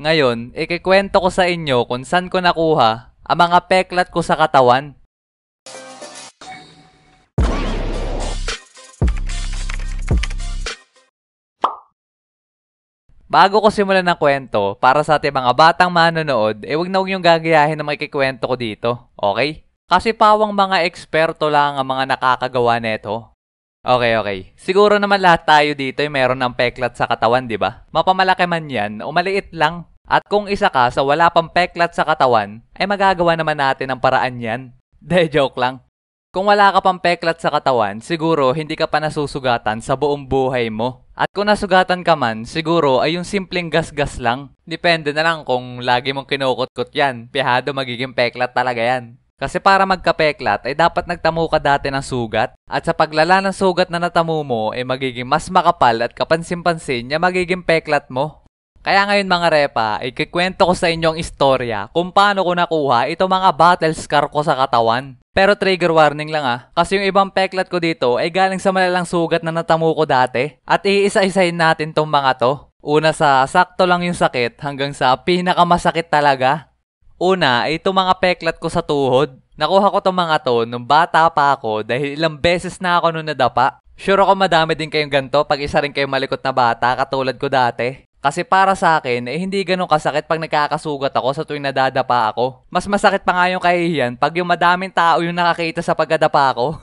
Ngayon, ikikwento ko sa inyo kung saan ko nakuha ang mga peklat ko sa katawan. Bago ko simulan ng kwento, para sa ating mga batang manonood, huwag na huwag niyong gagayahin na makikikwento ko dito, okay? Kasi pawang mga eksperto lang ang mga nakakagawa neto. Okay. Siguro naman lahat tayo dito ay meron ng peklat sa katawan, di ba? Mapamalaki man yan o maliit lang. At kung isa ka sa wala pang peklat sa katawan, ay magagawa naman natin ang paraan yan. De, joke lang. Kung wala ka pang peklat sa katawan, siguro hindi ka pa nasusugatan sa buong buhay mo. At kung nasugatan ka man, siguro ay yung simpleng gasgas lang. Depende na lang kung lagi mong kinukot-kot yan. Pihado magiging peklat talaga yan. Kasi para magkapeklat ay dapat nagtamu ka dati ng sugat at sa paglala ng sugat na natamu mo ay magiging mas makapal at kapansin-pansin na magiging peklat mo. Kaya ngayon mga repa, ay kikwento ko sa inyong istorya kung paano ko nakuha ito mga battle scar ko sa katawan. Pero trigger warning lang kasi yung ibang peklat ko dito ay galing sa malalang sugat na natamu ko dati at iisa-isahin natin tong mga to. Una sa sakto lang yung sakit hanggang sa pinakamasakit talaga. Una ay itong mga peklat ko sa tuhod. Nakuha ko itong mga to nung bata pa ako dahil ilang beses na ako nung nadapa. Sure ako madami din kayong ganito pag isa rin kayong malikot na bata katulad ko dati. Kasi para sa akin ay hindi ganun kasakit pag nakakasugat ako sa tuwing nadadapa ako. Mas masakit pa nga yung kahihiyan pag yung madaming tao yung nakakita sa pagkadapa ako.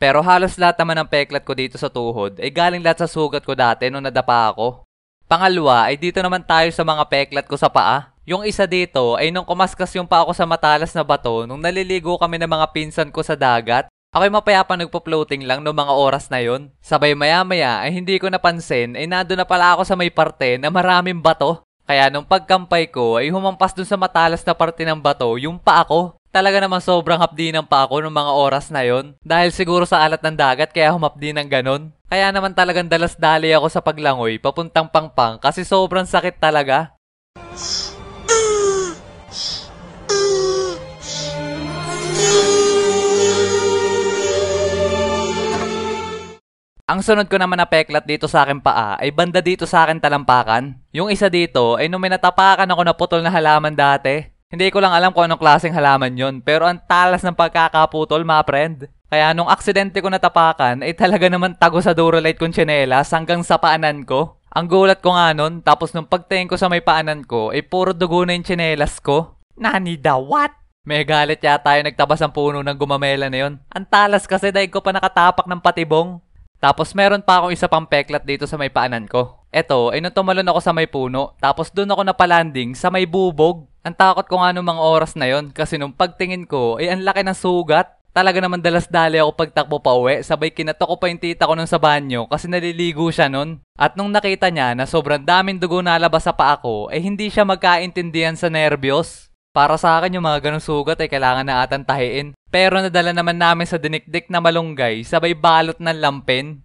Pero halos lahat naman ng peklat ko dito sa tuhod ay galing lahat sa sugat ko dati nung nadapa ako. Pangalawa ay dito naman tayo sa mga peklat ko sa paa. Yung isa dito ay nung kumaskas yung pa ako sa matalas na bato nung naliligo kami ng mga pinsan ko sa dagat. Ako'y mapayapa nagpo-floating lang noong mga oras na yon. Sabay maya-maya ay hindi ko napansin ay nandoon na pala ako sa may parte na maraming bato. Kaya nung pagkampay ko ay humampas dun sa matalas na parte ng bato yung pa ako. Talaga naman sobrang hapdi ng pa ako noong mga oras na yon. Dahil siguro sa alat ng dagat kaya humapdi ng ganon. Kaya naman talagang dalas-dali ako sa paglangoy papuntang Pangpang kasi sobrang sakit talaga. Ang sunod ko naman na peklat dito sa akin paa ay banda dito sa akin talampakan. Yung isa dito ay nung may natapakan ako na putol na halaman dati. Hindi ko lang alam kung anong klaseng halaman yon pero ang talas ng pagkakaputol mga friend. Kaya nung aksidente ko natapakan ay talaga naman tago sa Durolite kong tsinelas hanggang sa paanan ko. Ang gulat ko nga nun tapos nung pagtingin ko sa may paanan ko ay puro dugo na yung tsinelas ko. Nani da what? May galit yata yung nagtabas ang puno ng gumamela na yon. Ang talas kasi dahil ko pa nakatapak ng patibong. Tapos meron pa akong isa pang peklat dito sa may paanan ko. Eto ay nung tumalon ako sa may puno, tapos doon ako napalanding sa may bubog. Ang takot ko nga nung mga oras na yon kasi nung pagtingin ko ay ang laki ng sugat. Talaga naman dalas-dali ako pagtakbo pa uwi, sabay kinato ko pa yung tita ko nun sa banyo kasi naliligo siya nun. At nung nakita niya na sobrang daming dugo na labas sa paa ko, ay hindi siya magkaintindihan sa nervyos. Para sa akin yung mga ganong sugat ay kailangan na atantahiin. Pero nadala naman namin sa dinikdik na malunggay, sabay balot ng lampin.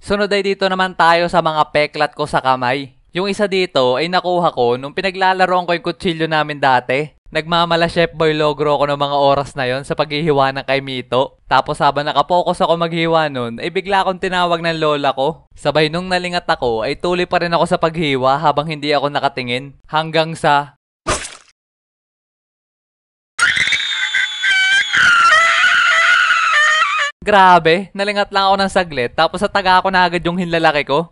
Sunod ay dito naman tayo sa mga peklat ko sa kamay. Yung isa dito ay nakuha ko nung pinaglalaroan ko yung kutsilyo namin dati. Nagmamala Chef Boy Logro ako ng mga oras na yon sa paghihiwa ng kay Mito. Tapos habang nakapokus ako maghiwa nun, ay bigla akong tinawag ng lola ko. Sabay nung nalingat ako, ay tuloy pa rin ako sa paghiwa habang hindi ako nakatingin. Hanggang sa... Grabe, nalingat lang ako ng saglit tapos nataga ko na agad yung hinlalaki ko.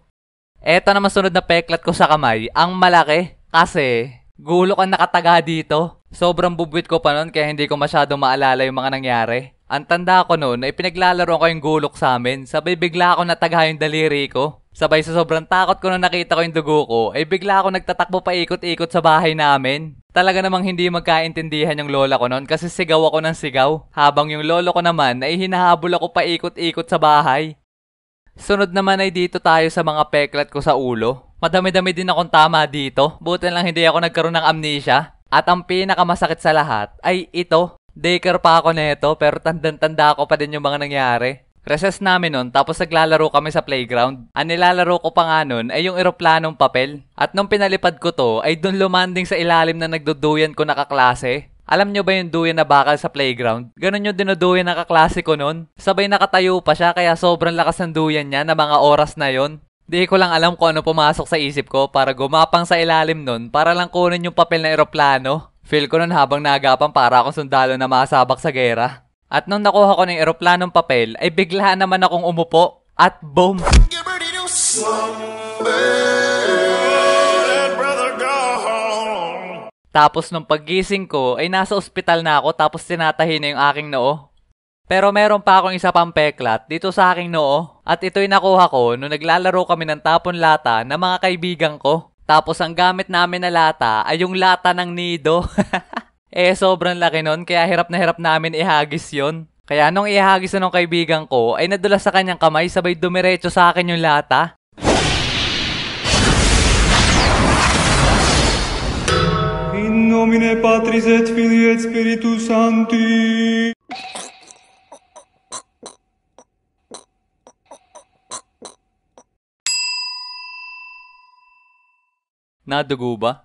Eto naman sunod na peklat ko sa kamay, ang malaki. Kasi gulo ang nakataga dito. Sobrang bubwit ko pa nun kaya hindi ko masyado maalala yung mga nangyari. Ang tanda ko nun ay pinaglalaro ko yung gulok sa amin. Sabay bigla ako nataga yung daliri ko. Sabay sa sobrang takot ko nung nakita ko yung dugo ko ay bigla ako nagtatakbo pa ikot-ikot sa bahay namin. Talaga namang hindi magkaintindihan yung lola ko noon kasi sigaw ako ng sigaw. Habang yung lolo ko naman ay hinahabol ako pa ikot-ikot sa bahay. Sunod naman ay dito tayo sa mga peklat ko sa ulo. Madami-dami din akong tama dito. Buti lang hindi ako nagkaroon ng amnesia. At ang pinakamasakit sa lahat ay ito. Daycare pa ako neto pero tanda-tanda ako pa din yung mga nangyari. Recess namin nun tapos naglalaro kami sa playground. Ang nilalaro ko pa nga nun ay yung eroplanong papel. At nung pinalipad ko to ay dun lumanding sa ilalim na nagduduyan ko na kaklase. Alam nyo ba yung duyan na bakal sa playground? Ganun yung dinuduyan na kaklase ko nun. Sabay nakatayo pa siya kaya sobrang lakas ng duyan niya na mga oras na yon. Di ko lang alam kung ano pumasok sa isip ko para gumapang sa ilalim nun para lang kunin yung papel na eroplano. Feel ko nun habang naagapan para akong sundalo na masabak sa gera. At nung nakuha ko ng eroplanong papel, ay bigla naman akong umupo at boom! Tapos nung paggising ko, ay nasa ospital na ako tapos tinatahi na yung aking noo. Pero meron pa akong isa pang peklat dito sa aking noo at ito'y nakuha ko nung naglalaro kami ng tapon lata ng mga kaibigan ko. Tapos ang gamit namin na lata ay yung lata ng nido. Eh sobrang laki nun kaya hirap na hirap namin ihagis yon. Kaya nung ihagis na nung kaibigan ko ay nadula sa kanyang kamay sabay dumiretso sa akin yung lata. In nomine Patris et Filii et Spiritus Sancti. Nadugo ba?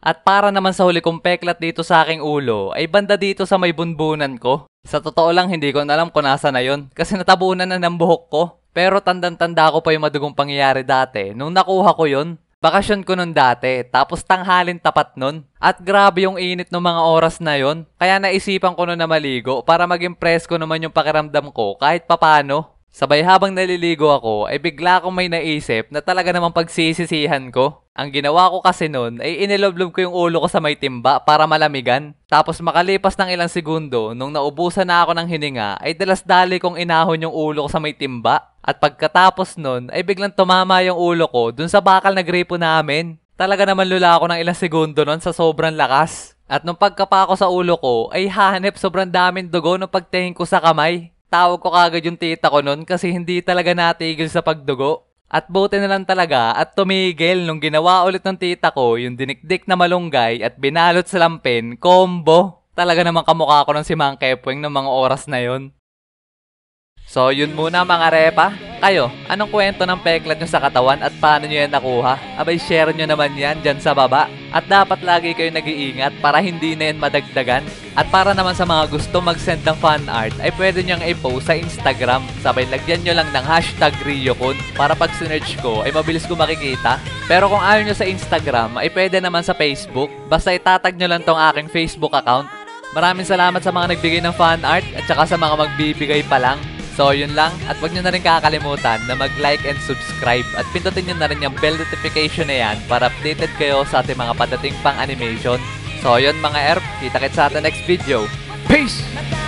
At para naman sa huli kong peklat dito sa aking ulo, ay banda dito sa may bunbunan ko. Sa totoo lang, hindi ko na alam kung nasa na yun, kasi natabunan na ng buhok ko. Pero tandang-tanda ko pa yung madugong pangyayari dati, nung nakuha ko yun. Bakasyon ko nun dati, tapos tanghalin tapat nun. At grabe yung init ng mga oras na yon. Kaya naisipan ko nun na maligo para maging presko naman yung pakiramdam ko kahit papano. Sabay habang naliligo ako, ay bigla akong may naisip na talaga namang pagsisisihan ko. Ang ginawa ko kasi nun ay iniloblob ko yung ulo ko sa may timba para malamigan. Tapos makalipas ng ilang segundo, nung naubusan na ako ng hininga, ay dalas-dali kong inahon yung ulo ko sa may timba. At pagkatapos nun, ay biglang tumama yung ulo ko dun sa bakal na gripo namin. Talaga naman lula ako ng ilang segundo nun sa sobrang lakas. At nung pagkapa ko sa ulo ko, ay hanep sobrang daming dugo nung pagtingin ko sa kamay. Tawag ko kagad yung tita ko nun kasi hindi talaga natigil sa pagdugo. At buti na lang talaga at tumigil nung ginawa ulit ng tita ko yung dinikdik na malunggay at binalot sa lampin, combo. Talaga naman kamukha ko nun si Mang Kepweng ng mga oras na yon. So yun muna mga repa, kayo, anong kwento ng peklat nyo sa katawan at paano nyo yan nakuha? Abay share nyo naman yan dyan sa baba. At dapat lagi kayo nag-iingat para hindi na yan madagdagan. At para naman sa mga gusto mag-send ng fan art ay pwede nyo yung i-post sa Instagram. Sabay lagyan nyo lang ng hashtag REEOkun para pag sinerge ko ay mabilis ko makikita. Pero kung ayaw nyo sa Instagram ay pwede naman sa Facebook. Basta itatag nyo lang tong aking Facebook account. Maraming salamat sa mga nagbigay ng fan art at saka sa mga magbibigay pa lang. So yun lang, at huwag nyo na rin kakalimutan na mag-like and subscribe at pindutin nyo na rin yung bell notification na yan para updated kayo sa ating mga padating pang animation. So yun mga erp, kita-kits sa ating next video. Peace!